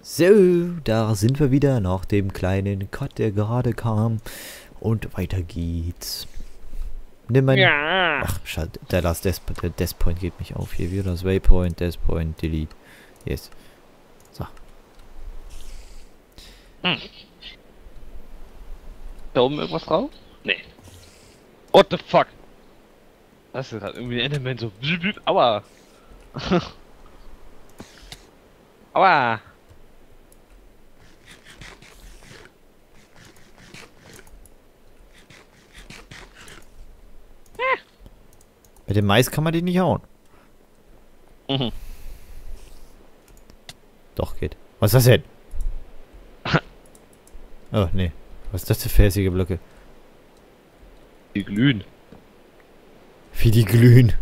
So, da sind wir wieder nach dem kleinen Cut, der gerade kam. Und weiter geht's. Nimm mein... Ja. Ach, schade. Der Last Deathpoint geht mich auf. Hier wieder das Waypoint, Deathpoint, Delete. Yes. So. Hm. Da oben irgendwas drauf? Nee. What the fuck? Das ist halt irgendwie ein Element so... Aua. Aua. Mit dem Mais kann man den nicht hauen. Mhm. Doch, geht. Was ist das denn? Oh, nee. Was ist das für felsige Blöcke? Die glühen. Wie die glühen?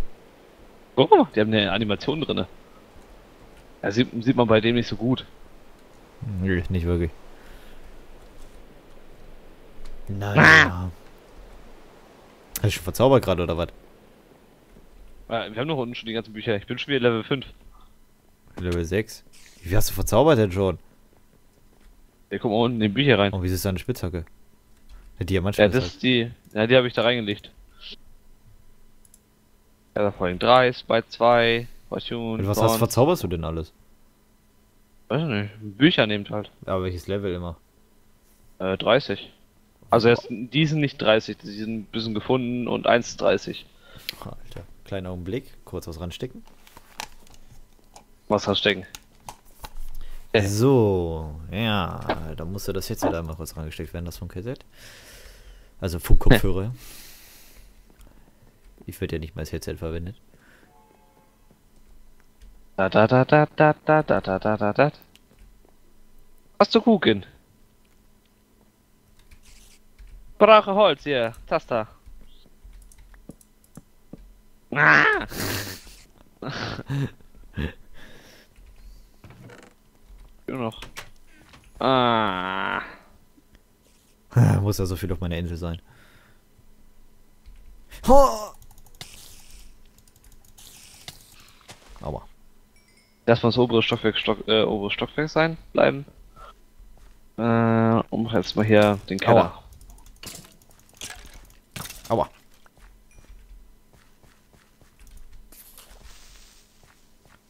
Oh, die haben eine Animation drin. Ja, sieht man bei dem nicht so gut. Nö, nicht wirklich. Nein. Ah. Hast du schon verzaubert gerade, oder was? Wir haben noch unten schon die ganzen Bücher. Ich bin schon wieder Level 5. Level 6? Wie hast du verzaubert denn schon? Ja, guck mal unten in den Bücher rein. Oh, wie ist das da eine Spitzhacke? Eine Diamantspitzhacke. Ja, das ist die. Ja, die habe ich da reingelegt. Ja, da vorhin 3, Spike 2, Fortune. Und was verzauberst du denn alles? Weiß ich nicht. Bücher nehmt halt. Aber welches Level immer? 30. Also, die sind nicht 30, die sind ein bisschen gefunden und 1,30. Alter. Kleinen Augenblick, kurz was ranstecken. Was ranstecken? So, ja, da musste das jetzt wieder einmal kurz rangesteckt werden, das Funkgerät. Also Funkkopfhörer. Ich würde ja nicht mal das Headset verwendet. Was zu gucken? Brauche Holz hier, Taster. Nur noch. Ah. Muss ja so viel auf meiner Insel sein. Ho! Aber. Lass mal das obere Stockwerk, obere Stockwerk sein bleiben. Und jetzt mal hier den Keller. Aua.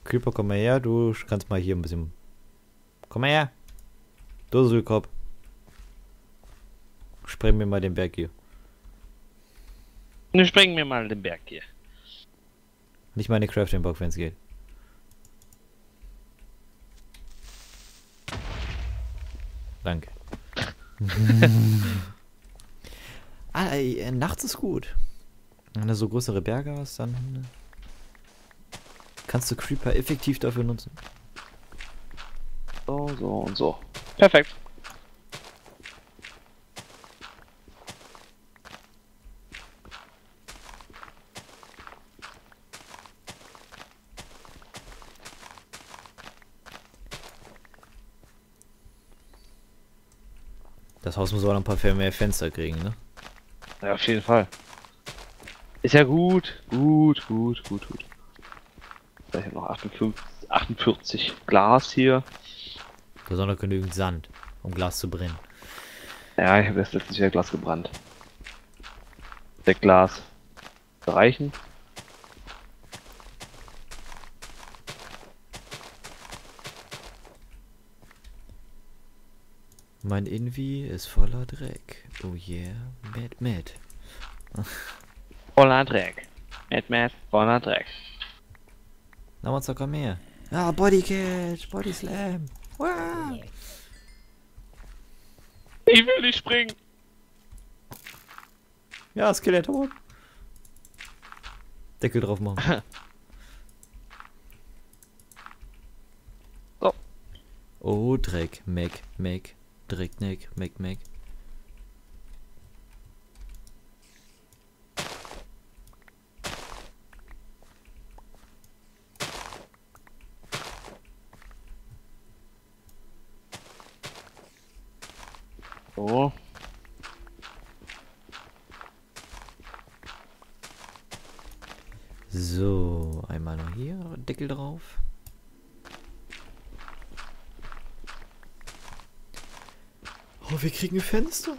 Creeper, komm mal her, du kannst mal hier ein bisschen... Komm mal her! Dusselkopf! Spreng mir mal den Berg hier. Ne, spreng mir mal den Berg hier. Nicht meine Crafting-Box, wenn es geht. Danke. Nachts ist gut. Wenn du so größere Berge hast, dann... Kannst du Creeper effektiv dafür nutzen? So, so und so. Perfekt. Das Haus muss auch noch ein paar mehr Fenster kriegen, ne? Ja, auf jeden Fall. Ist ja gut. Gut. Ich habe noch 48 Glas hier. Besonders genügend Sand, um Glas zu brennen. Ja, ich habe jetzt letztens wieder Glas gebrannt. 6 Glas. Reichen. Mein Invi ist voller Dreck. Oh yeah, mad. Voller Dreck. Mad, voller Dreck. Na, Monster, komm her. Ah, Bodycatch, Body Slam. Wow. Ich will nicht springen. Ja, Skelett hoch. Deckel drauf machen. So. Oh, Dreck, Mac, Dreck, Mac. So. So, einmal noch hier, Deckel drauf. Oh, wir kriegen ein Fenster.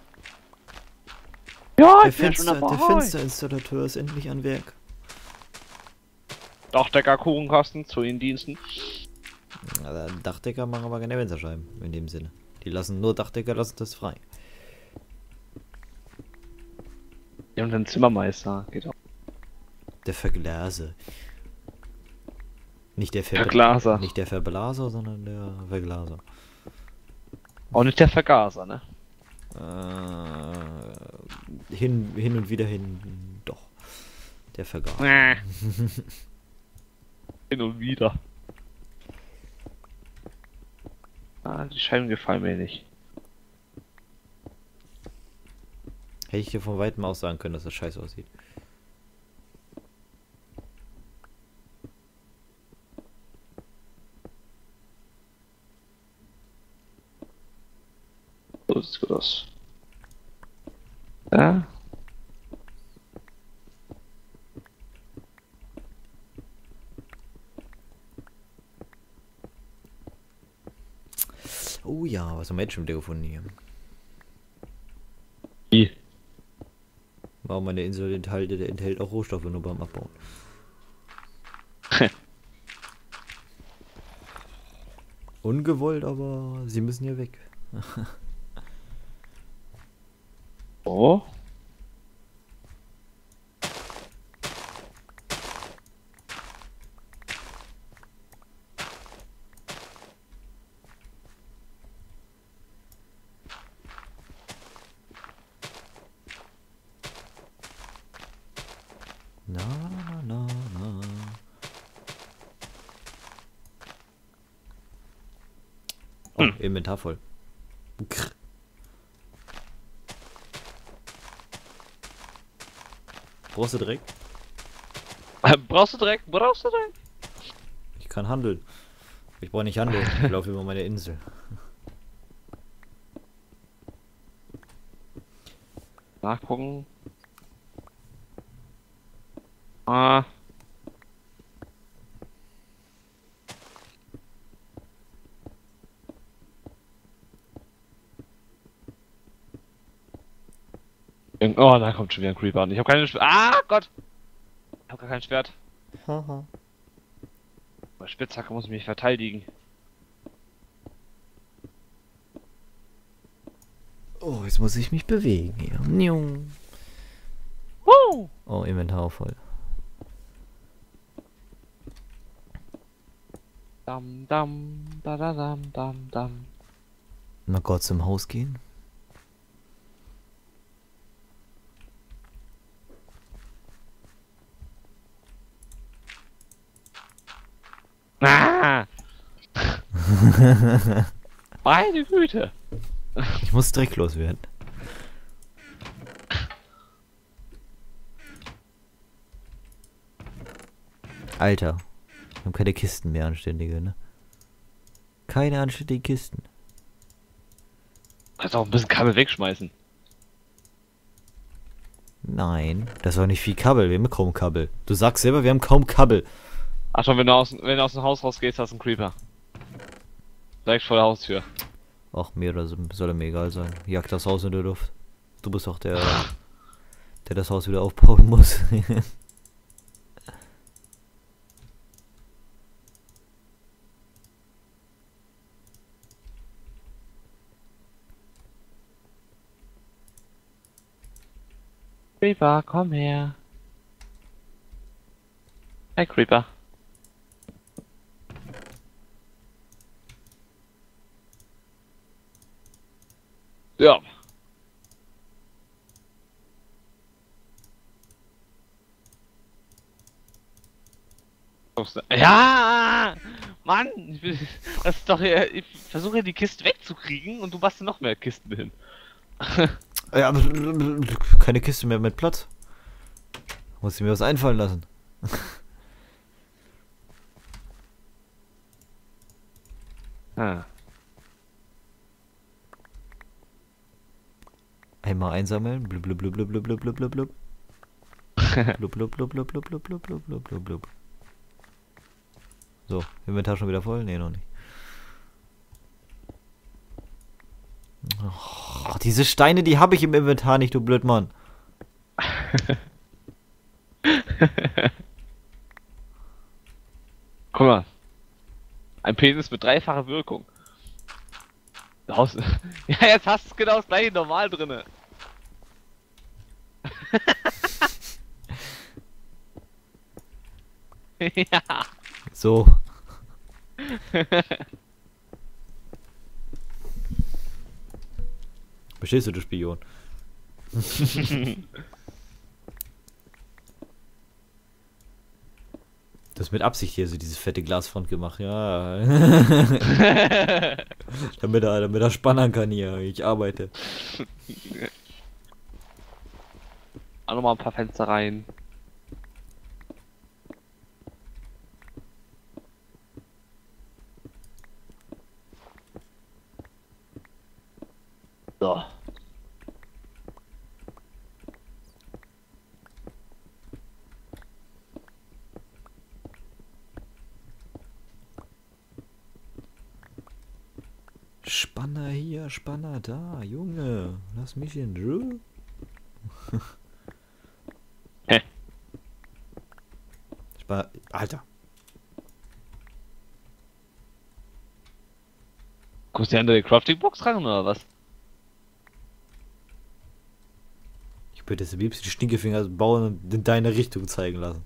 Ja, ich bin schon dabei. Der Fensterinstallateur ist endlich an Werk. Dachdecker, Kuchenkasten zu den Diensten. Also Dachdecker machen aber keine Fensterscheiben in dem Sinne. Die lassen nur Dachdecker, lassen das frei. Ja, und ein Zimmermeister geht auch. Der Verglaser. Nicht der Verglaser. Nicht der Verblaser, sondern der Verglaser. Auch nicht der Vergaser, ne? Hin und wieder hin. Doch. Der Vergaser. Hin und wieder. Ah, die Scheiben gefallen mir nicht. Hätte ich dir von weitem aus sagen können, dass das scheiße aussieht. So sieht's gut aus. Ja. Oh ja, was haben wir jetzt schon wieder gefunden hier? Wie? Warum eine Insel enthält auch Rohstoffe nur beim Abbauen? Ungewollt, aber sie müssen ja weg. Oh. Na, na, na. Oh, Inventar voll. Krr. Brauchst du Dreck? Brauchst du Dreck? Brauchst du Dreck? Ich kann handeln. Ich brauche nicht handeln. Ich laufe über meine Insel. Nachgucken. Ah. Oh, da kommt schon wieder ein Creeper an. Ich habe keine Schwert. Ah, Gott! Ich habe gar kein Schwert. Haha. Bei Spitzhacke muss ich mich verteidigen. Oh, jetzt muss ich mich bewegen hier. Oh, Inventar voll. Dam, dam, da, da, dam, dam, dam. Na Gott, zum Haus gehen? Ah! Meine Güte! Ich muss drecklos werden. Alter. Wir haben keine Kisten mehr, anständige, ne? Keine anständigen Kisten. Kannst auch ein bisschen Kabel wegschmeißen. Nein, das war nicht viel Kabel, wir haben kaum Kabel. Du sagst selber, wir haben kaum Kabel. Ach schon, wenn du aus dem Haus rausgehst, hast du einen Creeper. Direkt vor der Haustür. Ach, mir soll mir egal sein. Jag das Haus in der Luft. Du bist doch der, der das Haus wieder aufbauen muss. Creeper, komm her. Hey Creeper. Ja. Ja! Mann! Das ist doch, ich versuche die Kiste wegzukriegen und du machst noch mehr Kisten hin. Ja, aber keine Kiste mehr mit Platz. Muss ich mir was einfallen lassen. Ah. Einmal einsammeln. Blub blub blub blub blub blub blub blub blub. Blub blub blub blub blub blub blub blub blub blub. So, Inventar schon wieder voll? Ne, noch nicht. Oh. Oh, diese Steine, die habe ich im Inventar nicht, du Blödmann. Guck mal. Ein Penis mit dreifacher Wirkung. Ja, jetzt hast du genau das gleiche normal drinne. Ja. So. Verstehst du, du Spion? Das ist mit Absicht hier so diese fette Glasfront gemacht, ja. damit er spannern kann hier. Ich arbeite. Auch nochmal ein paar Fenster rein. So. Spanner hier, Spanner da, Junge, lass mich in Ruhe. Hä? Spanner, Alter. Kommst du hinter die Crafting Box ran oder was? Ich würde jetzt am liebsten die Stinkefinger bauen und in deine Richtung zeigen lassen.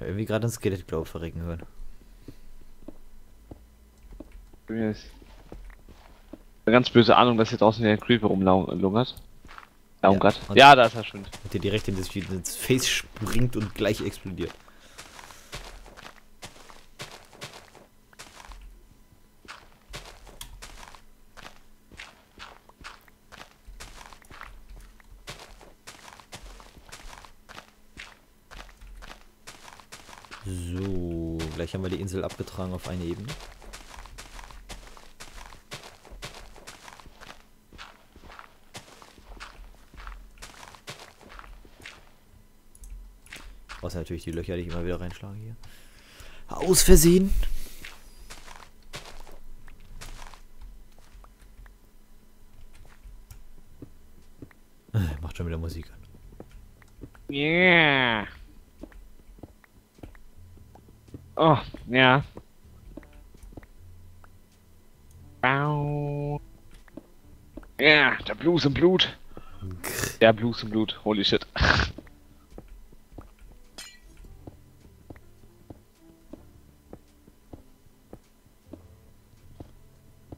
Irgendwie gerade ein Skelett, glaube ich, verrecken hören. Yes. Eine ganz böse Ahnung, dass jetzt draußen der Creeper rumlungert. Ja, da ist er schon. Der direkt ins Face springt und gleich explodiert. So, gleich haben wir die Insel abgetragen auf eine Ebene. Außer natürlich die Löcher, die ich immer wieder reinschlage hier. Aus Versehen. Macht schon wieder Musik an. Yeah. Oh, ja. Bau. Ja, der Blues im Blut. Der Blues im Blut, holy shit.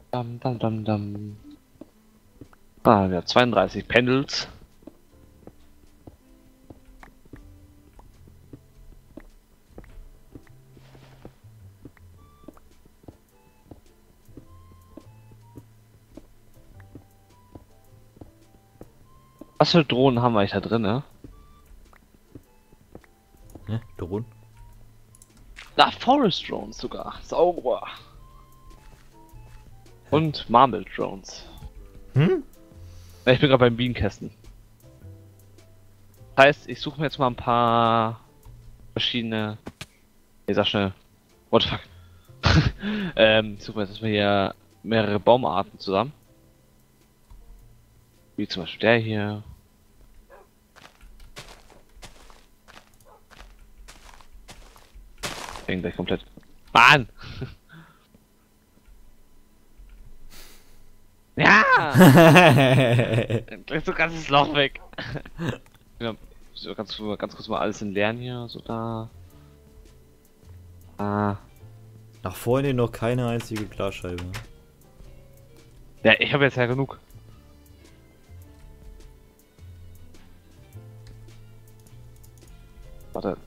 Dam, dam, dam, dam. Ah, wir haben 32 Pendels. Was für Drohnen haben wir eigentlich da drin, ne? Ne? Drohnen? Na, Forest Drones sogar. Sauber. Und Marble Drones. Hm? Na, ich bin gerade beim Bienenkästen. Das heißt, ich suche mir jetzt mal ein paar verschiedene. Ich sag schnell. What the fuck? Ich suche mir jetzt erstmal hier mehrere Baumarten zusammen. Wie zum Beispiel der hier. Hängt gleich komplett. Mann! Ja! Gleich so ein ganzes Loch weg. ganz kurz mal alles in Lernen hier. So da. Ah. Nach vorne noch keine einzige Glasscheibe. Ja, ich habe jetzt ja genug. Warte,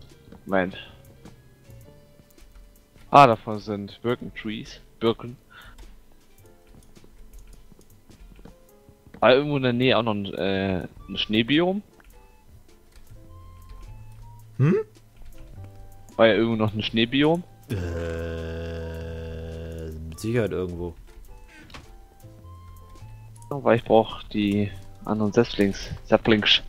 Moment. Ah, davon sind Birken-Trees. Birken. War irgendwo in der Nähe auch noch ein Schneebiom? Hm? War ja irgendwo noch ein Schneebiom? Mit Sicherheit irgendwo. Weil ich brauche die anderen Saplings.